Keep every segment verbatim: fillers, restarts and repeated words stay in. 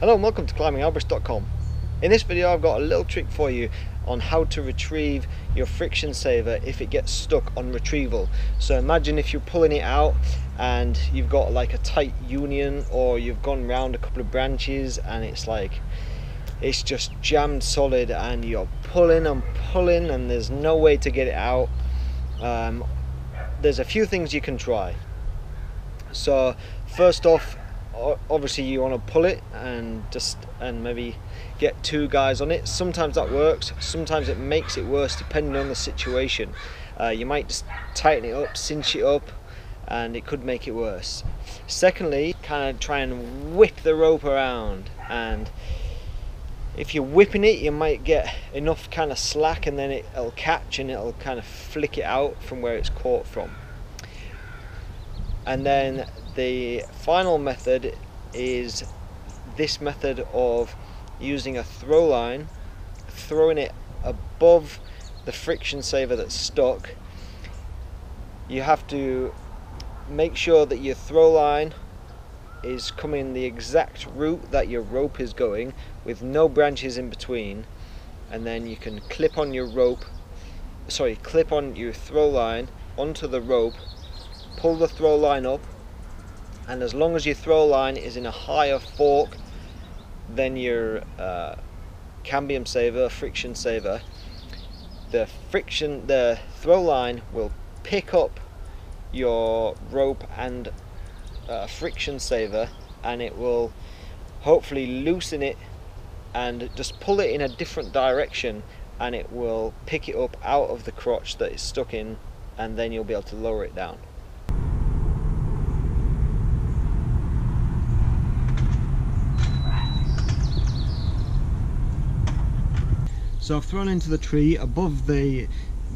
Hello and welcome to climbing arborist dot com. In this video I've got a little trick for you on how to retrieve your friction saver if it gets stuck on retrieval. So imagine if you're pulling it out and you've got like a tight union, or you've gone round a couple of branches and it's like it's just jammed solid and you're pulling and pulling and there's no way to get it out. Um, there's a few things you can try. So first off, obviously you want to pull it and just and maybe get two guys on it. Sometimes that works, sometimes it makes it worse depending on the situation. Uh, you might just tighten it up, cinch it up, and it could make it worse. Secondly, kind of try and whip the rope around, and if you're whipping it you might get enough kind of slack and then it, it'll catch and it'll kind of flick it out from where it's caught from. And then the final method is this method of using a throw line, throwing it above the friction saver that's stuck. You have to make sure that your throw line is coming the exact route that your rope is going, with no branches in between, and then you can clip on your rope, sorry, clip on your throw line onto the rope, pull the throw line up, and as long as your throw line is in a higher fork than your uh, cambium saver, friction saver, the friction, the throw line will pick up your rope and uh, friction saver, and it will hopefully loosen it and just pull it in a different direction, and it will pick it up out of the crotch that it's stuck in, and then you'll be able to lower it down. So I've thrown into the tree above the,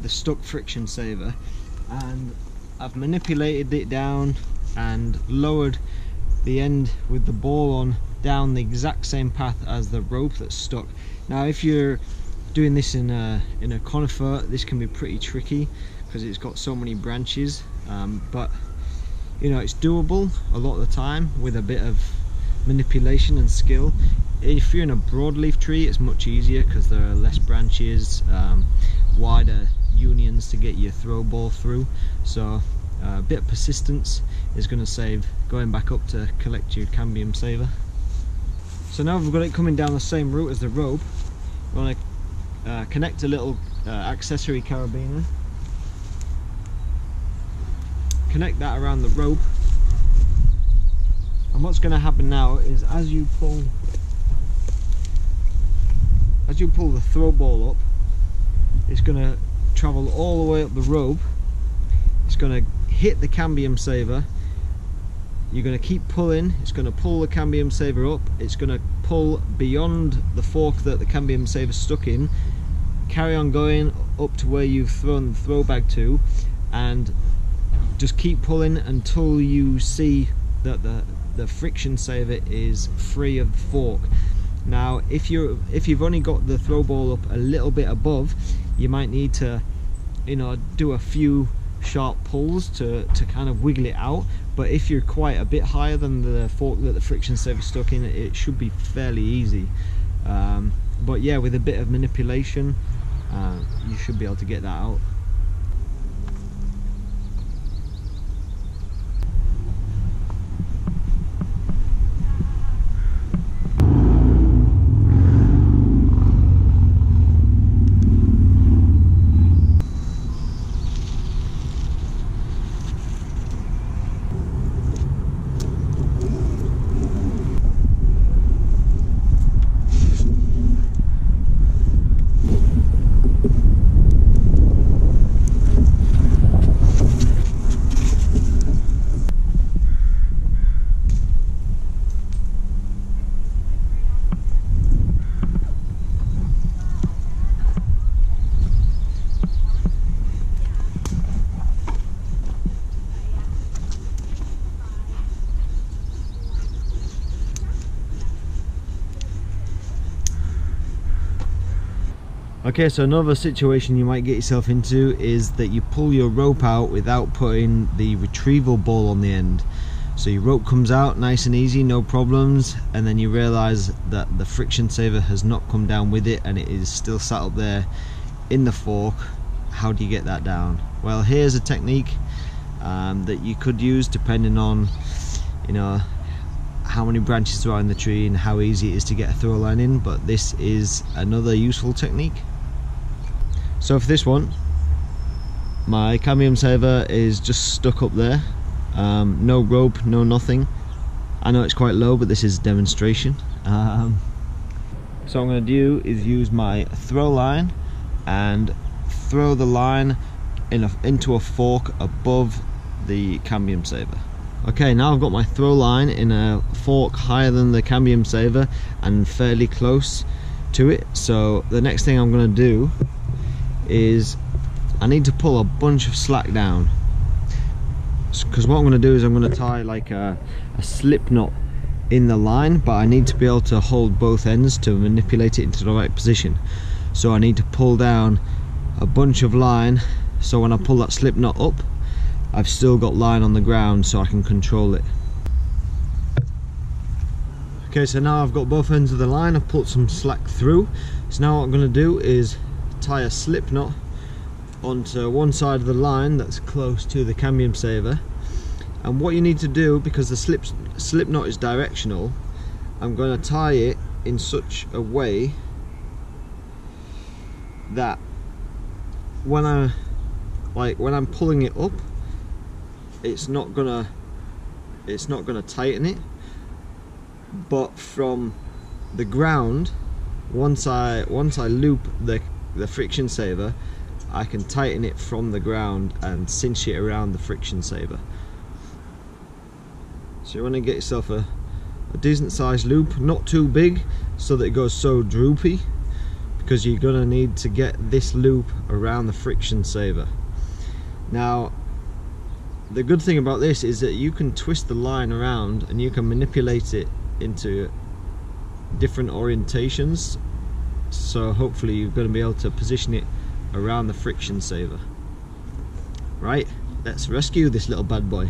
the stuck friction saver, and I've manipulated it down and lowered the end with the ball on down the exact same path as the rope that's stuck. Now if you're doing this in a, in a conifer, this can be pretty tricky because it's got so many branches, um, but you know, it's doable a lot of the time with a bit of manipulation and skill. If you're in a broadleaf tree it's much easier because there are less branches, um, wider unions to get your throw ball through, so uh, a bit of persistence is going to save going back up to collect your cambium saver. So now we've got it coming down the same route as the rope, we want to uh, connect a little uh, accessory carabiner, connect that around the rope, and what's going to happen now is as you pull As you pull the throw ball up, it's going to travel all the way up the rope, it's going to hit the cambium saver, you're going to keep pulling, it's going to pull the cambium saver up, it's going to pull beyond the fork that the cambium saver's stuck in, carry on going up to where you've thrown the throw bag to, and just keep pulling until you see that the, the friction saver is free of the fork. Now if you're if you've only got the throw ball up a little bit above, you might need to, you know, do a few sharp pulls to, to kind of wiggle it out, but if you're quite a bit higher than the fork that the friction saver stuck in, it should be fairly easy. Um, but yeah, with a bit of manipulation uh, you should be able to get that out. Okay, so another situation you might get yourself into is that you pull your rope out without putting the retrieval ball on the end. So your rope comes out nice and easy, no problems, and then you realize that the friction saver has not come down with it and it is still sat up there in the fork. How do you get that down? Well, here's a technique um, that you could use depending on, you know, how many branches there are in the tree and how easy it is to get a throw line in, but this is another useful technique. So for this one, my cambium saver is just stuck up there, um, no rope, no nothing. I know it's quite low, but this is a demonstration. Um, so what I'm going to do is use my throw line and throw the line in a, into a fork above the cambium saver. Okay, now I've got my throw line in a fork higher than the cambium saver and fairly close to it. So the next thing I'm going to do is I need to pull a bunch of slack down, because what I'm going to do is I'm going to tie like a, a slip knot in the line, but I need to be able to hold both ends to manipulate it into the right position. So I need to pull down a bunch of line, so when I pull that slip knot up, I've still got line on the ground so I can control it. Okay, so now I've got both ends of the line, I've pulled some slack through. So now what I'm going to do is tie a slip knot onto one side of the line that's close to the cambium saver. And what you need to do, because the slip, slip knot is directional, I'm going to tie it in such a way that when I, like when I'm pulling it up, it's not gonna it's not gonna tighten it, but from the ground, once I once I loop the, the friction saver, I can tighten it from the ground and cinch it around the friction saver. So you want to get yourself a, a decent sized loop, not too big so that it goes so droopy, because you're gonna need to get this loop around the friction saver. Now the good thing about this is that you can twist the line around and you can manipulate it into different orientations, so hopefully you're going to be able to position it around the friction saver. Right, let's rescue this little bad boy.